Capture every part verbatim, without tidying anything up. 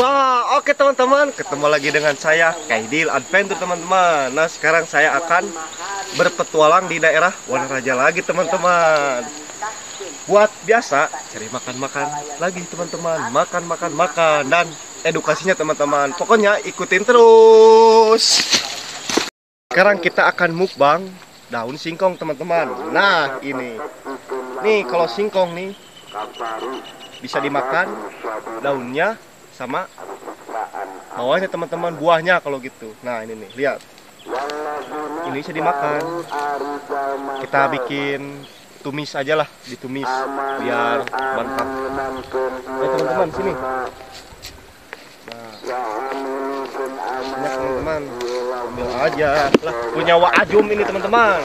Wah, oke teman-teman, ketemu lagi dengan saya Keydil Adventure teman-teman. Nah, sekarang saya akan berpetualang di daerah Wanaraja lagi teman-teman. Buat biasa, cari makan-makan lagi teman-teman, makan-makan-makan dan edukasinya teman-teman. Pokoknya ikutin terus. Sekarang kita akan mukbang daun singkong teman-teman. Nah, ini. Nih, kalau singkong nih bisa dimakan daunnya sama bawahnya teman-teman, buahnya kalau gitu. Nah ini nih, lihat, ini bisa dimakan. Kita bikin tumis aja lah, ditumis biar mantap. Nah teman-teman, sini. Nah, banyak teman-teman, ambil aja lah, punya Wak Ajum ini teman-teman.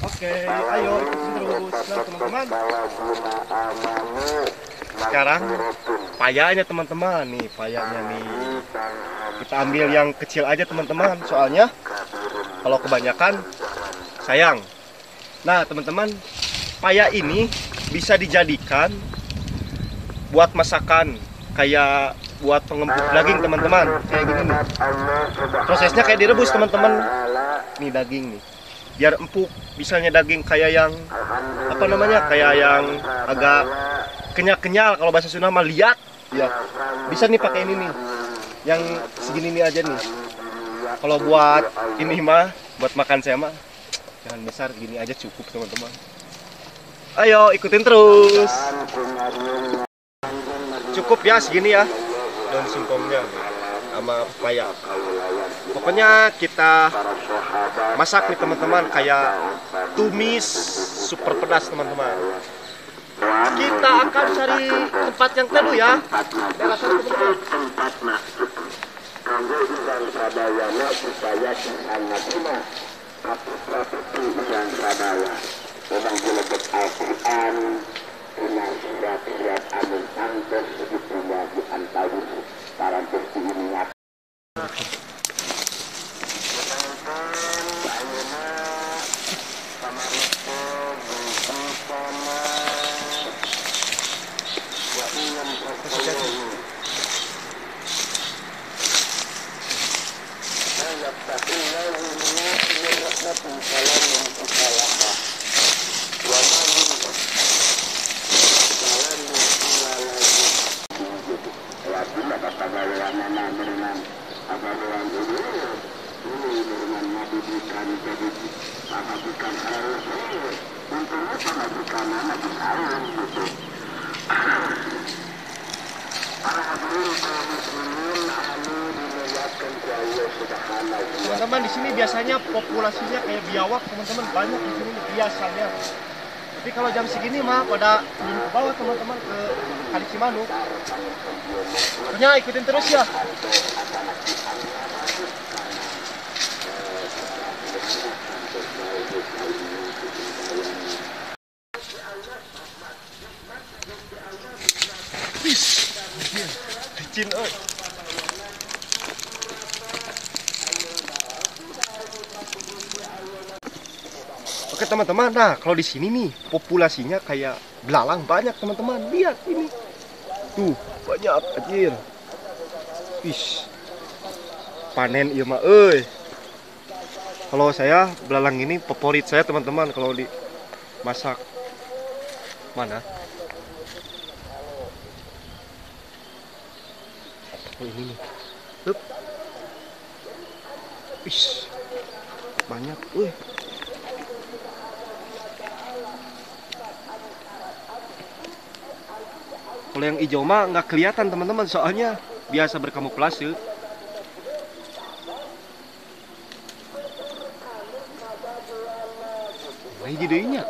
Oke, ayo terus. Nah teman-teman, sekarang payanya teman-teman, nih payanya nih, kita ambil yang kecil aja teman-teman, soalnya kalau kebanyakan sayang. Nah teman-teman, paya ini bisa dijadikan buat masakan, kayak buat pengembuk daging teman-teman, kayak gini nih. Prosesnya kayak direbus teman-teman, nih daging nih, biar empuk. Misalnya daging kayak yang apa namanya, kayak yang agak kenyal-kenyal, kalau bahasa Sunda mah liat ya, bisa nih pakai ini nih, yang segini nih aja nih. Kalau buat ini mah, buat makan saya mah jangan besar, gini aja cukup teman-teman. Ayo ikutin terus. Cukup ya segini ya daun singkongnya sama pepaya. Pokoknya kita masak nih teman-teman, kayak tumis super pedas teman-teman. Kita akan cari tempat yang teduh ya. Daerah sana teman-teman. Teman-teman, di sini biasanya populasinya kayak biawak teman-teman, banyak di sini biasanya. Tapi kalau jam segini mah pada ke bawah teman-teman, ke Kali Cimanu. Pokoknya ikutin terus ya. Licin, oi. Oke teman-teman, nah kalau di sini nih populasinya kayak belalang banyak teman-teman. Lihat ini. Tuh, banyak anjir. Ish. Panen ieu mah euy. Kalau saya belalang ini favorit saya teman-teman kalau di masak. Mana? Oh, ini nih. Hup. Ish. Banyak, wih. Kalau yang hijau mah nggak kelihatan teman-teman, soalnya biasa berkamuflase. Nah, jadinya.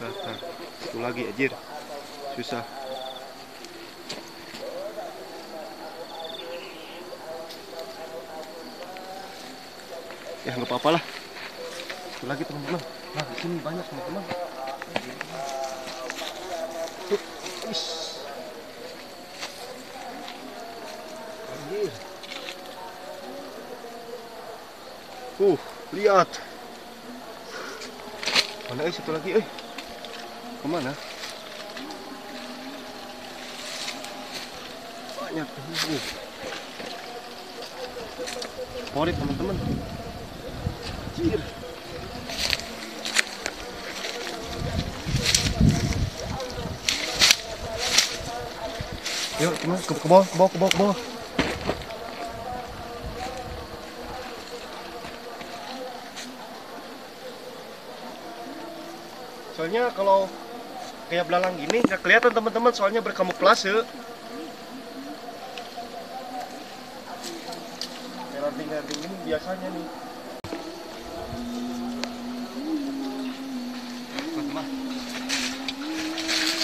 Nah, nah, itu lagi ajir, susah. Ya nggak apa-apa lah. Itu lagi teman-teman. Nah, di sini banyak teman-teman. Tuh, ish. Anjir. Uh, lihat. Mana eh satu lagi eh. Kemana? Banyak ini. Korek teman-teman. Anjir. Yuk, teman, ke, ke bawah, ke bawah, ke bawah, ke bawah. Soalnya kalau kayak belalang gini nggak kelihatan teman-teman, soalnya berkamuflase. Ranting-ranting ini biasanya nih. Teman-teman.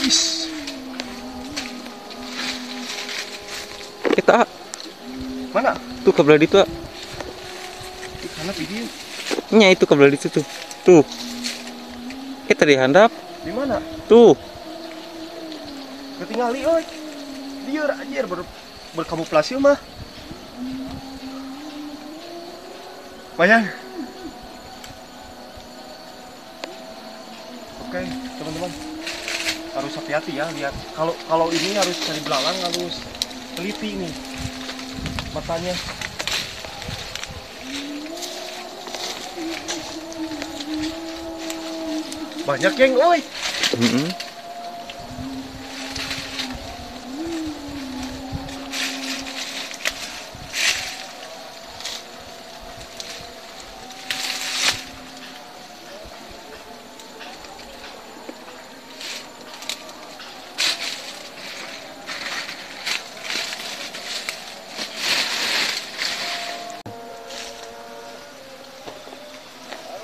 Is. Kita mana tuh kabel di tua mana video nya itu kabel di situ tuh kita dihandap di mana tuh ketinggalan oi dia anjir ber berkamuflase mah banyak. Oke teman-teman harus hati-hati ya lihat kalau kalau ini harus cari belalang harus teliti nih matanya. Banyak yang oi. Mm-hmm.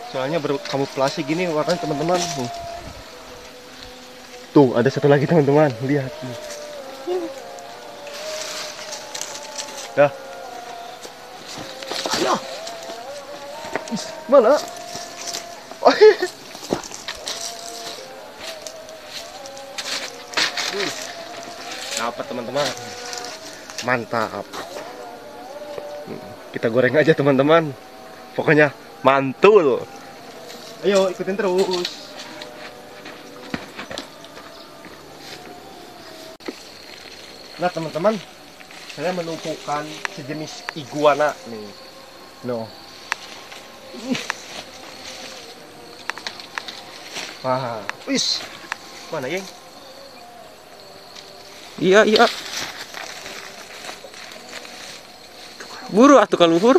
Soalnya berkamuflase gini warnanya teman-teman. Tuh ada satu lagi teman-teman, lihat nih. Dah. Ayo. Mana? Oh. Dapat teman-teman. Mantap. Kita goreng aja teman-teman. Pokoknya mantul. Ayo ikutin terus. Nah teman-teman, saya menumpukan sejenis iguana nih. No. Wah, wis. Mana yang? Iya iya. Buru atuh kaluhur.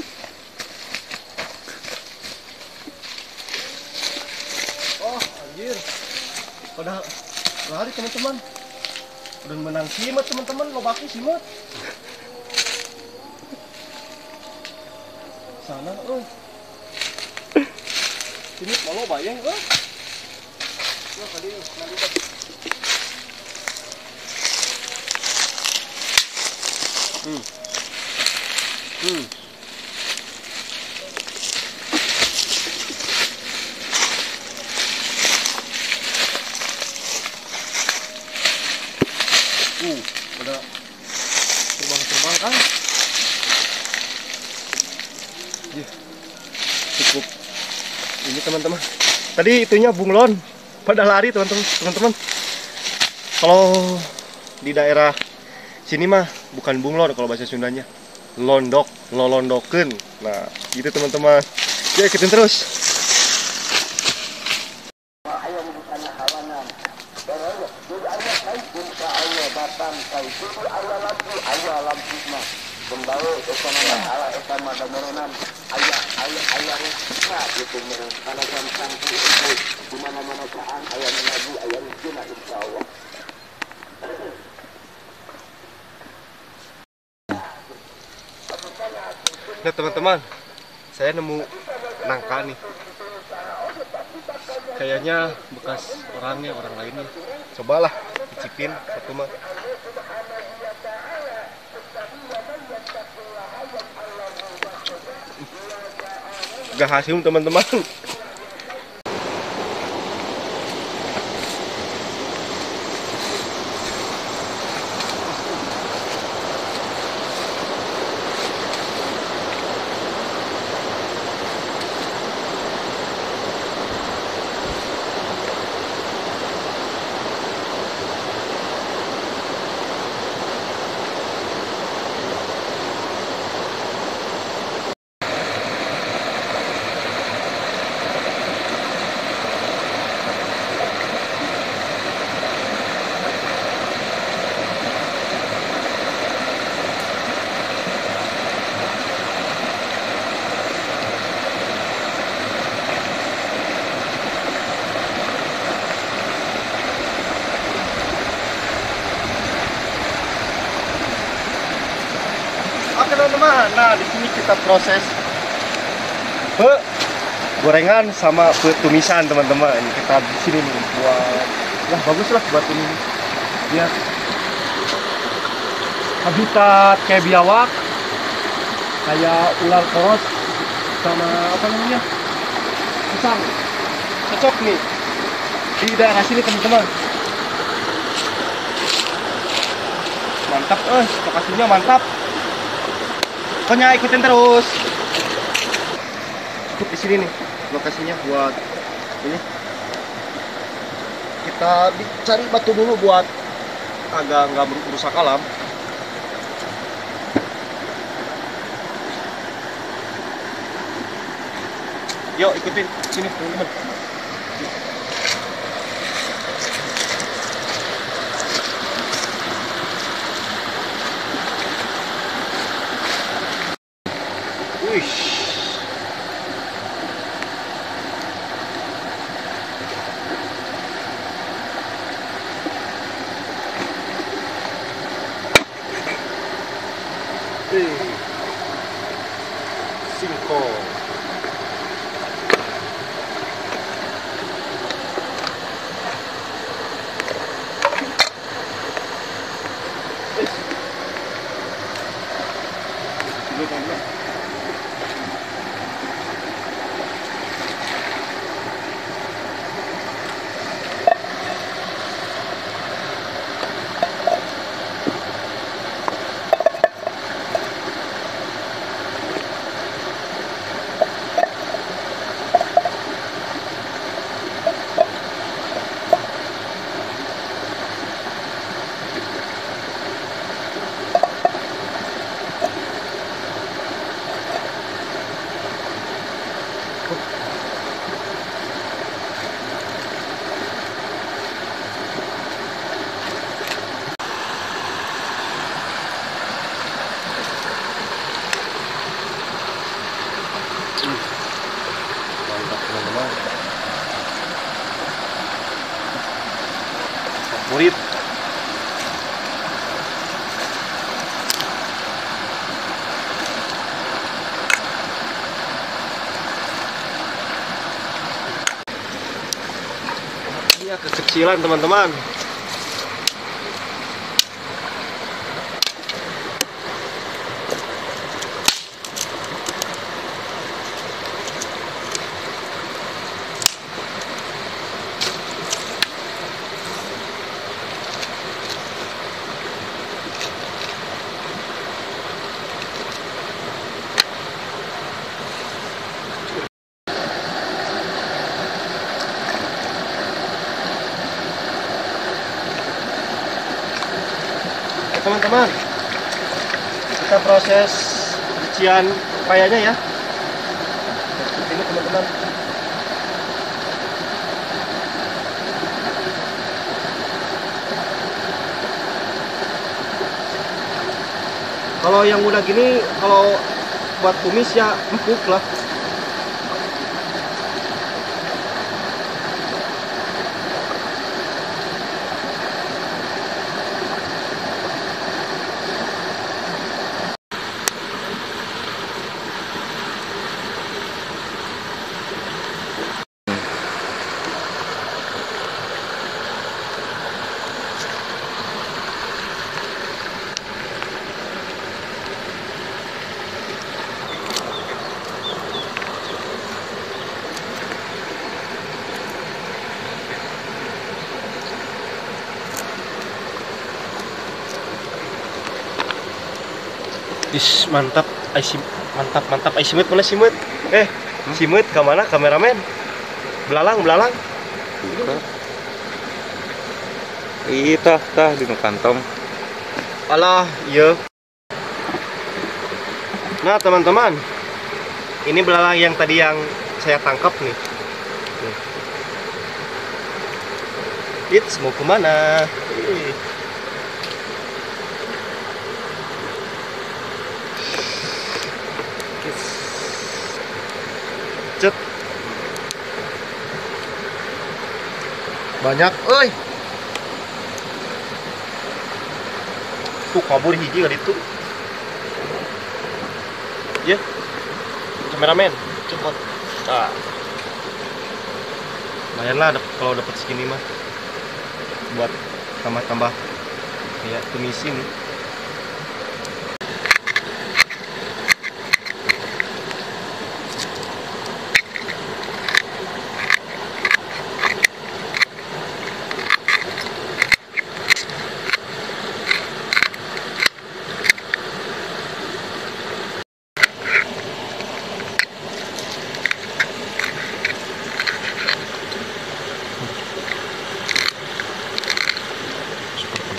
Udah lari teman-teman. Udah menang simat teman-teman, lobaki simat. Sana euy. Ini kalau bayang euy. Wah, kali ini melihat. Hmm. Hmm. Uh, udah terbang-terbang kan? Ya, cukup. Ini teman-teman. Tadi itunya bunglon pada lari teman-teman. Teman-teman. Kalau di daerah sini mah bukan bunglon kalau bahasa Sundanya. Londok, lolondokeun. Nah, gitu teman-teman. Ya, ikutin terus. Nah teman-teman, saya nemu nangka nih. Kayaknya bekas orangnya, orang lainnya. Cobalah dicipin satu mah. Gak hasil teman-teman. teman-teman. Nah, di sini kita proses be gorengan sama be tumisan, teman-teman. Kita di sini nih buat, nah baguslah buat ini. Lihat habitat kayak biawak, kayak ular koros sama apa namanya pisang. Cocok nih di daerah sini, teman-teman. Mantap, eh lokasinya mantap. Pokoknya ikutin terus. Di sini nih lokasinya buat ini. Kita cari batu dulu buat agak nggak merusak alam. Yuk ikutin sini, teman-teman. Murid ini kekecilan, teman-teman. Teman-teman, kita proses cucian payanya ya. Ini teman-teman. Kalau yang udah gini, kalau buat tumis ya empuk lah. Is mantap, isi mantap mantap, isi met mana simet? Eh, hmm? Simet ke mana kameramen? Belalang belalang. Ih tah tah di kantong. Alah, iya. Nah teman-teman, ini belalang yang tadi yang saya tangkap nih. It's mau kemana? Ih. Cet. Banyak, oi. Tuh kabur hiji kali itu. aja. Kameramen, cepot. Ah. Lumayan lah kalau dapat segini mah. Buat tambah-tambah kayak tumisin.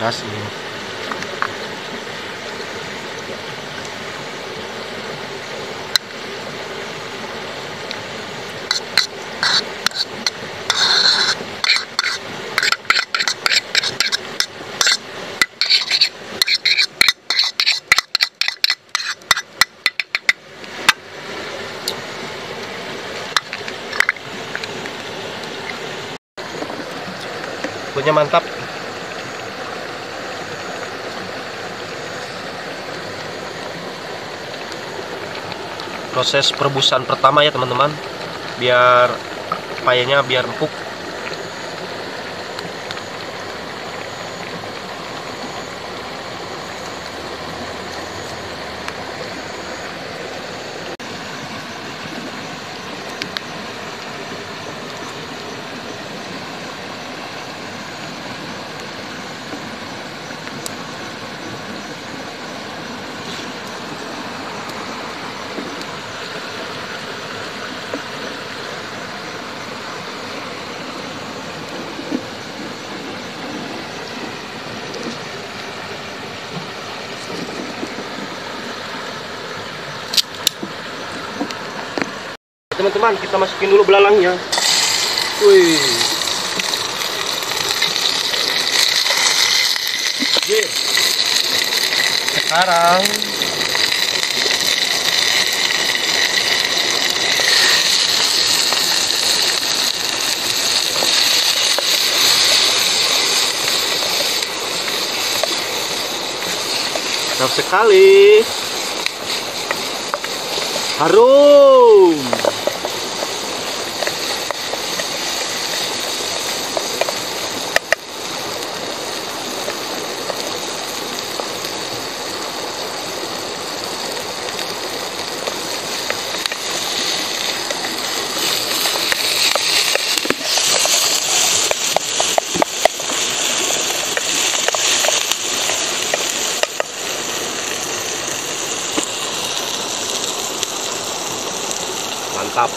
Pedas ini. Punya mantap. Proses perebusan pertama ya teman-teman, biar payanya biar empuk. Teman-teman, kita masukin dulu belalangnya. Wih. Yeah. Sekarang sedap sekali. Harum. Mantap.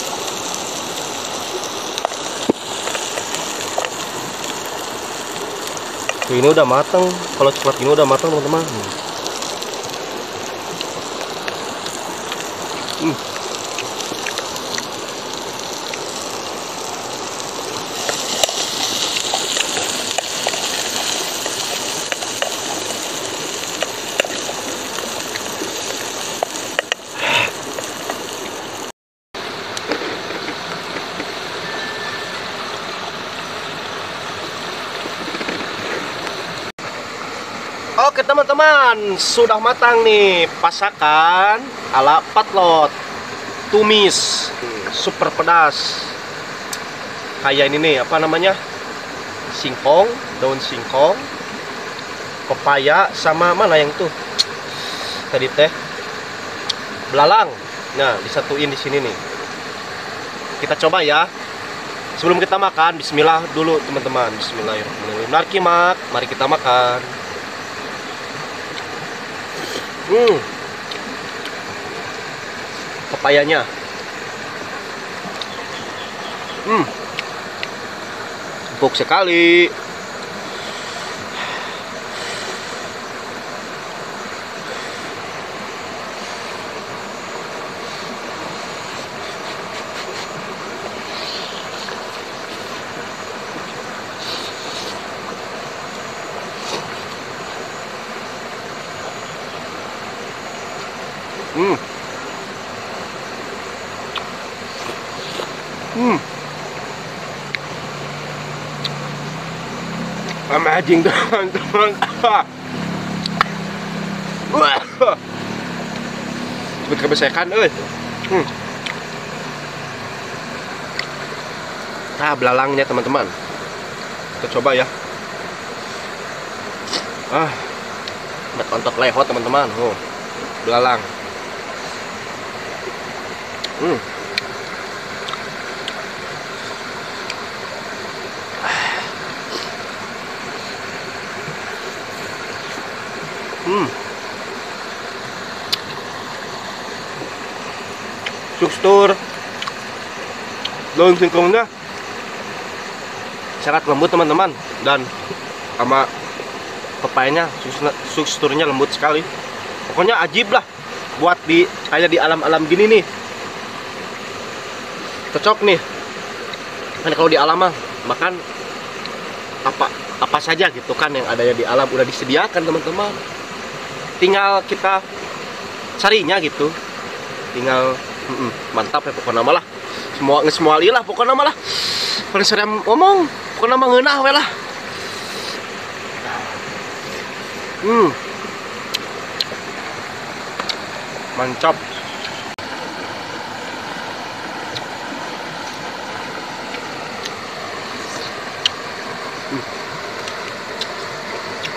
Ini udah matang. Kalau coklat ini udah matang, teman-teman. Hmm. Oke teman-teman, sudah matang nih pasakan ala patlot tumis super pedas. Kayak ini nih, apa namanya, singkong, daun singkong, pepaya, sama mana yang tuh tadi teh, belalang. Nah, disatuin di sini nih. Kita coba ya. Sebelum kita makan, bismillah dulu teman-teman. Bismillahirrahmanirrahim. Narkimak, mari kita makan. Hmm. Pepayanya. Hmm. Empuk sekali. Hmm. Hmm. Amazing teman-teman. kebesekan, eh. Hmm. Ah, belalangnya teman-teman. Kita coba ya. Ah, buat ontot lehot teman-teman. Oh, belalang. Hmm. Hmm. Tekstur daun singkongnya sangat lembut teman-teman, dan sama pepayanya teksturnya lembut sekali. Pokoknya ajib lah buat di kayak di alam-alam gini nih. Cocok nih. Kan kalau di alam mah makan apa apa saja gitu kan, yang adanya di alam udah disediakan teman-teman. Tinggal kita carinya gitu, tinggal mm -mm, mantap ya pokoknya malah semua semua lah pokoknya malah paling sering ngomong pokoknya mah ngeunah we lah. Hmm, mantap. Hmm.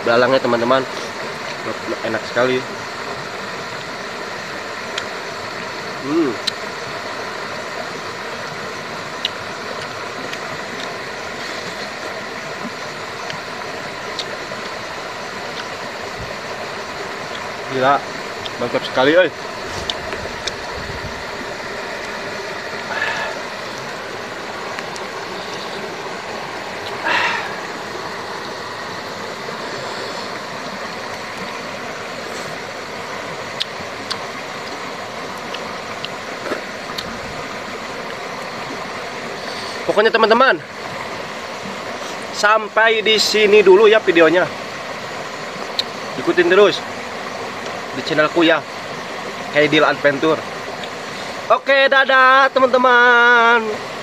Belalangnya teman-teman enak sekali. Hmm. Gila, mantap sekali, eh. Pokoknya teman-teman, sampai di sini dulu ya videonya. Ikutin terus di channelku ya, Keydil Adventure. Oke, dadah teman-teman.